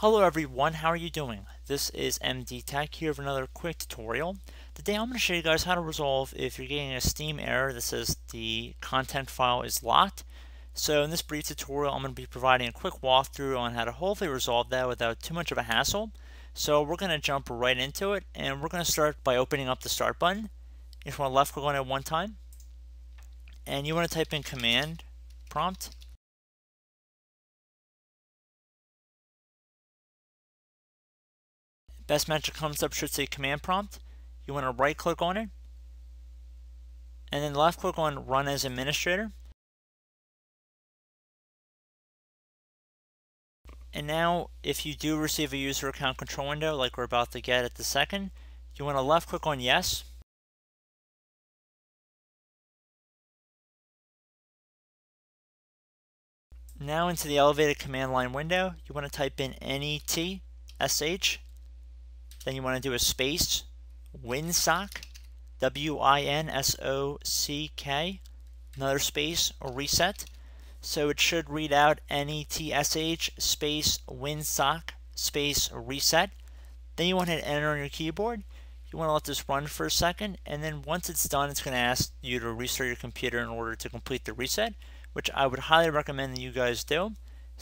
Hello everyone, how are you doing? This is MD Tech here for another quick tutorial. Today I'm going to show you guys how to resolve if you're getting a Steam error that says the content file is locked. So in this brief tutorial I'm going to be providing a quick walkthrough on how to hopefully resolve that without too much of a hassle. So we're going to jump right into it, and we're going to start by opening up the start button. You just want to left click on it one time, and you want to type in command prompt. Best message comes up should say command prompt. You want to right click on it and then left click on run as administrator. And now if you do receive a user account control window like we're about to get at the second, you want to left click on yes. Now into the elevated command line window, you want to type in netsh. Then you want to do a space, Winsock, W-I-N-S-O-C-K, another space, or reset. So it should read out N-E-T-S-H space Winsock space reset. Then you want to hit enter on your keyboard. You want to let this run for a second, and then once it's done, it's going to ask you to restart your computer in order to complete the reset, which I would highly recommend that you guys do.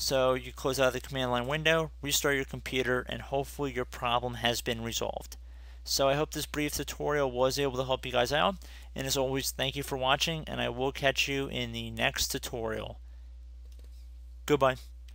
So you close out the command line window, restart your computer, and hopefully your problem has been resolved. So I hope this brief tutorial was able to help you guys out. And as always, thank you for watching, and I will catch you in the next tutorial. Goodbye.